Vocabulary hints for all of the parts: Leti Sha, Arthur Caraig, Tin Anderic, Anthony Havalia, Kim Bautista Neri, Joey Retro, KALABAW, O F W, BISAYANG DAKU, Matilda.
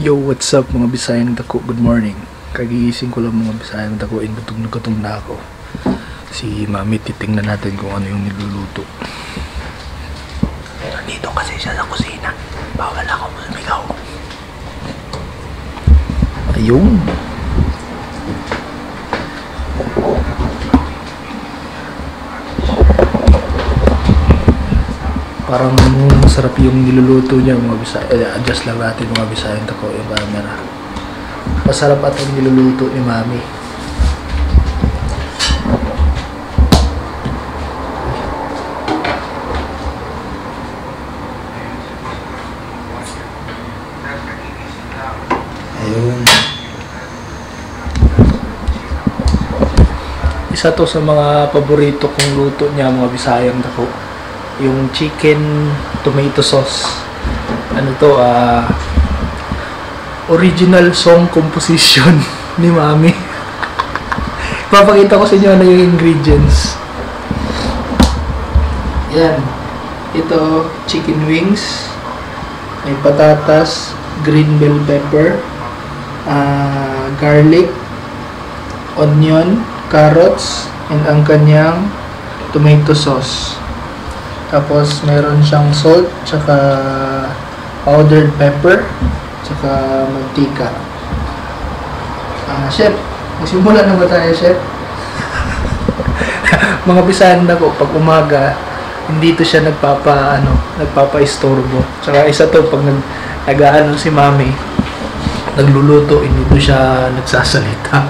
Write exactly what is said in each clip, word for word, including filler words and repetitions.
Yo, what's up mga Bisayang dako? Good morning. Kagigising ko lang mga Bisayang dako, inbutog na gutom na ako. Si Mami, titingnan natin kung ano yung niluluto. Nandito kasi siya sa kusina. Bawal ako sumigaw. Ayun. Parang sarap yung niluluto niya mga Bisaya. Eh, adjust lang natin mga Bisaya ko yung camera. Masarap at ang niluluto ni Mami. Ayun. Isa to sa mga paborito kong luto niya mga Bisaya ko. Yung chicken tomato sauce. Ano to, ah, uh, original song composition ni Mami. Papakita ko sa inyo ano yung ingredients. Yan. Ito, chicken wings. May patatas, green bell pepper, uh, garlic, onion, carrots, and ang kanyang tomato sauce. Tapos, meron siyang salt, tsaka powdered pepper, tsaka mantika. Ah, chef, magsimula na ba tayo, chef? Mga Bisayan ko, pag umaga, hindi to siya nagpapa, ano, nagpapa-istorbo. Tsaka isa to, pag nag-aano si Mami, nagluluto, hindi to siya nagsasalita.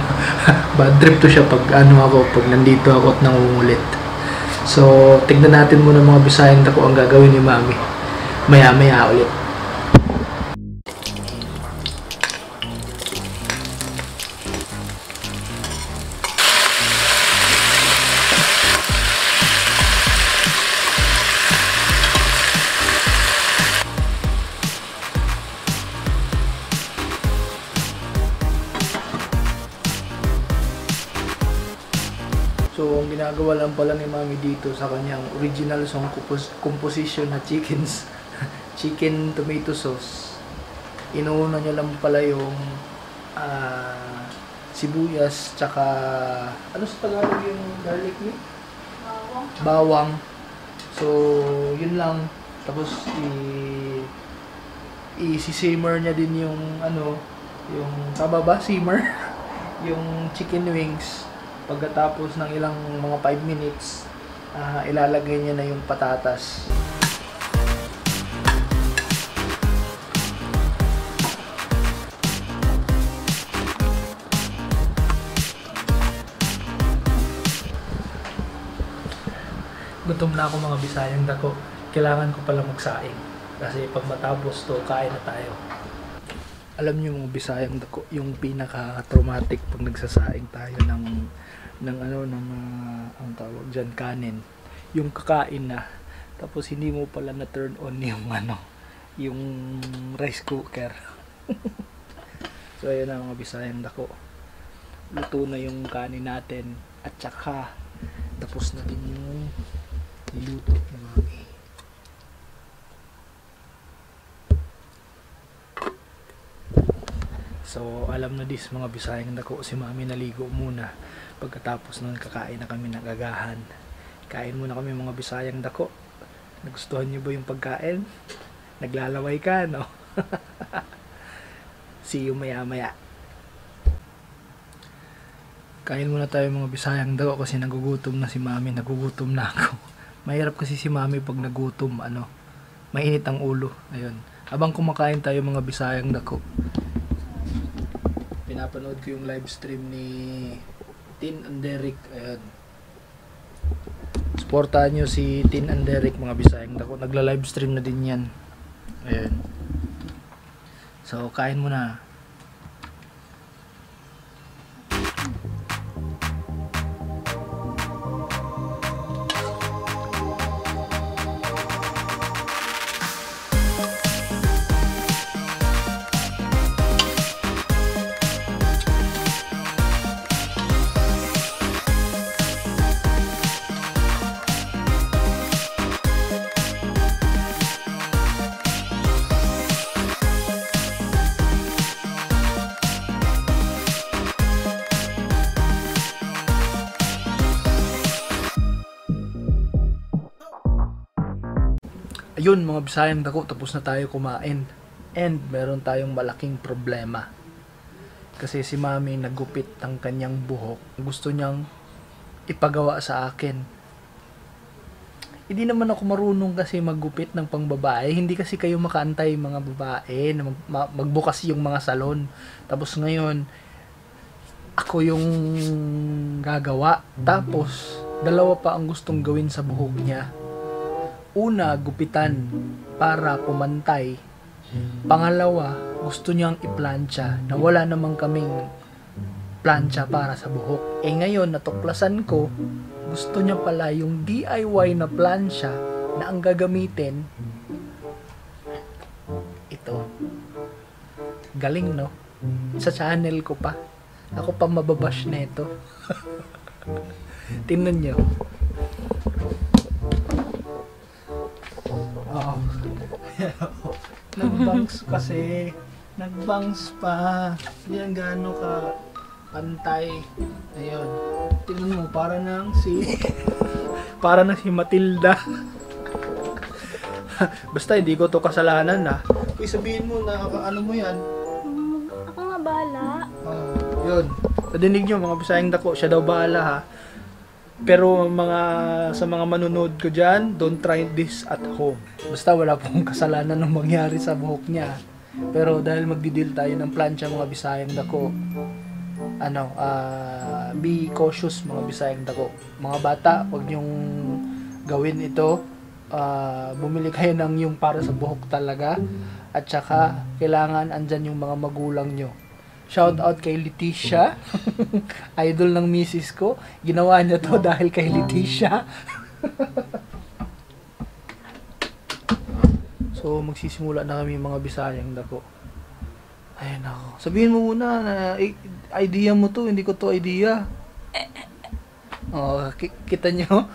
Bad trip to siya pag ano ako, pag nandito ako at nangungulit. So, tignan natin muna mga Bisayang dako ang gagawin ni Mami. Maya-maya ulit. So, ang ginagawa lang pala ni Mami dito sa kanyang original song composition na chickens, chicken tomato sauce, inuuna niya lang pala yung uh, sibuyas, tsaka, ano sa Tagalog yung garlic ni? Bawang. Bawang. So, yun lang. Tapos, i-simmer niya din yung, ano, yung, taba ba? Simmer? Yung chicken wings. Pagkatapos ng ilang mga five minutes, uh, ilalagay niya na yung patatas. Gutom na ako mga Bisayang dako. Kailangan ko pala magsaing. Kasi pag matapos to, kain na tayo. Alam niyo mga Bisayang dako, yung pinaka-traumatic pag nagsasaing tayo ng ng ano ng uh, ang tawag diyan, kanin, yung kakain na tapos hindi mo pala na turn on yung ano, yung rice cooker. So ayun na mga Bisayang dako, luto na yung kanin natin at saka tapos na din yung niluto ni Mami. So alam na dis mga Bisayang dako, si Mami naligo muna. Pagkatapos nun, kakain na kami ng agahan. Kain muna kami mga Bisayang dako. Nagustuhan nyo ba yung pagkain? Naglalaway ka, no? See you maya-maya. Kain muna tayo mga Bisayang dako kasi nagugutom na si Mami. Nagugutom na ako. Mahirap kasi si Mami pag nagutom, ano, mainit ang ulo. Ayun. Abang kumakain tayo mga Bisayang dako. Pinapanood ko yung live stream ni Tin Anderic. Ayan. Supportahan nyo si Tin Anderic mga Bisayang dako. Nagla-livestream na din yan. Ayan. So, kain muna. Ayun mga Bisayang dako, tapos na tayo kumain. And meron tayong malaking problema. Kasi si Mami nagupit ang kanyang buhok. Gusto niyang ipagawa sa akin. Hindi naman ako marunong kasi maggupit ng pangbabae. Hindi kasi kayo makaantay mga babae na mag magbukas yung mga salon. Tapos ngayon, ako yung gagawa. Tapos, dalawa pa ang gustong gawin sa buhok niya. Una, gupitan para pumantay. Pangalawa, gusto niyang iplantsa na wala namang kaming plantsa para sa buhok. Eh ngayon, natuklasan ko, gusto niya pala yung D I Y na plantsa na ang gagamitin. Ito. Galing, no? Sa channel ko pa. Ako pa mababash na ito. Tingnan niyo. Oo. Nagbangs kasi. Nagbangs pa. Yan gaano ka pantay. Ayun. Tingnan mo, para nang si... para nang si Matilda. Basta hindi ko to kasalanan na. Kaya sabihin mo na ano mo yan. Mm, ako nga bahala. Uh, yun. Nadinig nyo mga Bisayang dako. Siya daw bahala ha. Pero mga sa mga manunood ko dyan, don't try this at home. Basta wala pong kasalanan ng mangyari sa buhok niya. Pero dahil magdi-deal tayo ng plancha mga Bisayang dako, ano, uh, be cautious mga Bisayang dako. Mga bata, huwag niyong gawin ito. Uh, bumili kayo ng yung para sa buhok talaga. At saka, kailangan andyan yung mga magulang nyo. Shout out kay Leti Sha. Idol ng misis ko. Ginawa niya to dahil kay Leti Sha. So, magsisimula na kami mga Bisayang dako. Ayun ako. Sabihin mo muna na idea mo to. Hindi ko to idea. Oh, kita nyo?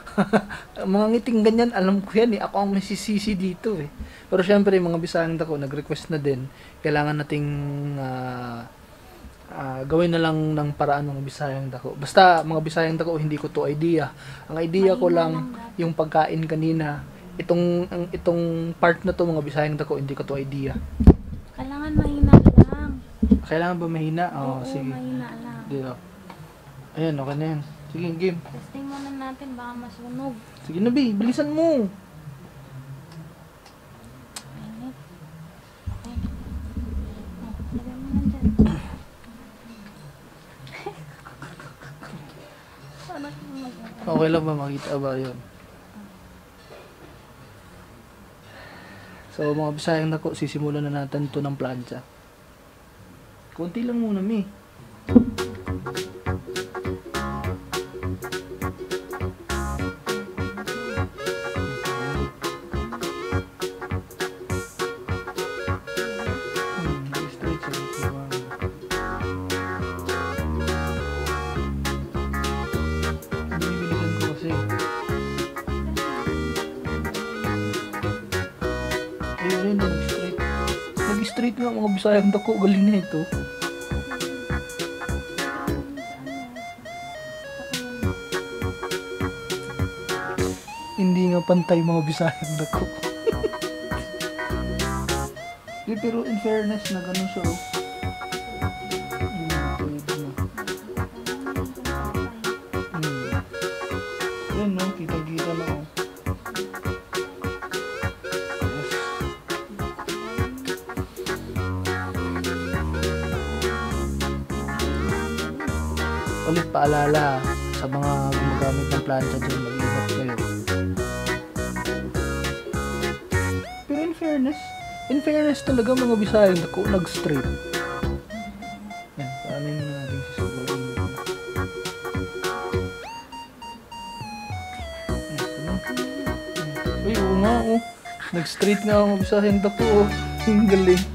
Mga ngiting ganyan, alam ko yan eh. Ako ang may sisisi dito eh. Pero syempre, mga Bisayang dako, nag-request na din. Kailangan nating... Uh, Uh, gawin na lang ng paraan ng Bisayang dako. Basta mga Bisayang dako, hindi ko to idea. Ang idea ko lang yung pagkain kanina. Itong ang, itong part na to mga Bisayang dako, hindi ko to idea. Kailangan mahina lang. Kailangan ba mahina? Oo, oo sige. Mahina lang. Dito. Ayun, okay na yan. Sige, game. Testing muna natin, baka masunog. Sige na, be. Bilisan mo. Okay lang ba? Makita ba yun? So mga Bisayang dako, sisimulan na natin to ng plancha. Kunti lang muna, mi. Straight nga mga Bisayang dako, galing na ito. Hindi nga pantay mga Bisayang dako. Di, pero in fairness na ganun siya oh. Yun no, kita-kita na oh. Ulit paalala sa mga gumagamit ng plancha dyan, mag-ingat kayo. Pero in fairness, in fairness talaga mga Bisayang dako, nag-straight. Yan, paano yung natin sisigurin dito? Ay, oo nga oh. Nag-straight nga mga Bisayang dako oh. Ang galing.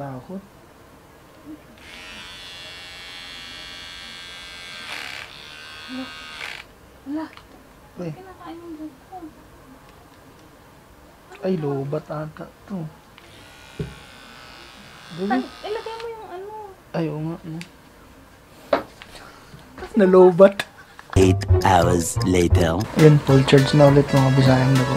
Takot. Wala. Wala. Ay. Ay, lobat ata to. Ilagay mo yung ano. Ay, oo nga. No? Nalobat. eight hours later. Ayan, full charge na ulit mga bisayang na ko.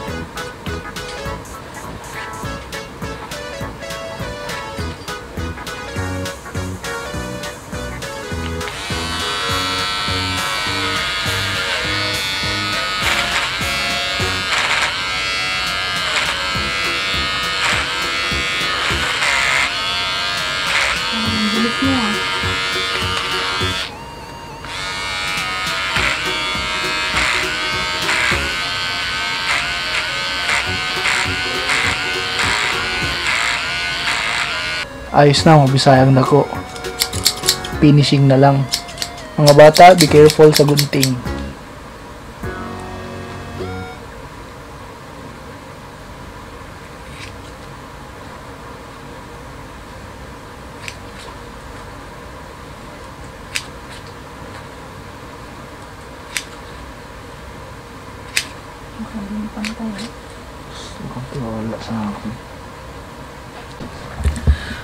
Ayos na, mabisayang na ko. Finishing na lang. Mga bata, be careful sa gunting.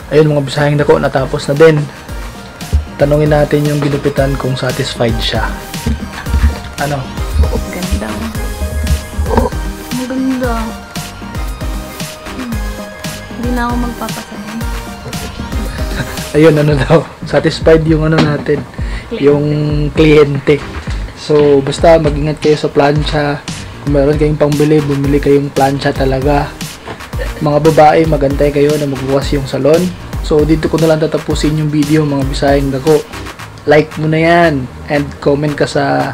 Ayun mga bisayang na ko, natapos na din. Tanungin natin yung ginupitan kung satisfied siya. Ano? Ganda. Maganda. Hmm. Hindi na ako magpapasanin. Ayun, ano daw. Satisfied yung ano natin. Cliente. Yung kliyente. So, basta mag-ingat kayo sa plancha. Kung meron kayong pangbili, bumili kayong plancha talaga. Mga babae, magantay kayo na magbukas yung salon. So, dito ko na lang tatapusin yung video mga bisayang dako. Like mo na yan. And comment ka sa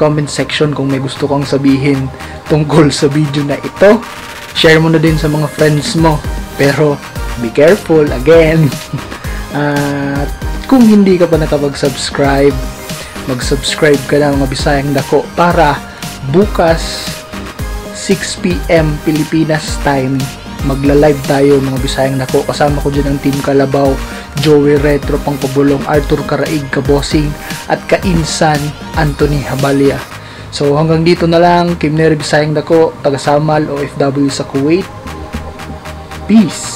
comment section kung may gusto kang sabihin tungkol sa video na ito. Share mo na din sa mga friends mo. Pero, be careful again. At kung hindi ka pa nakapag-subscribe, mag-subscribe ka na mga bisayang dako para bukas six p m Pilipinas time magla-live tayo mga bisayang nako. Kasama ko dyan ang Team Kalabaw, Joey Retro, Pangpabulong, Arthur Caraig, Kabosing, at Kainsan, Anthony Havalia. So hanggang dito na lang. Kim Neri, bisayang nako, taga Samal, O F W sa Kuwait. Peace!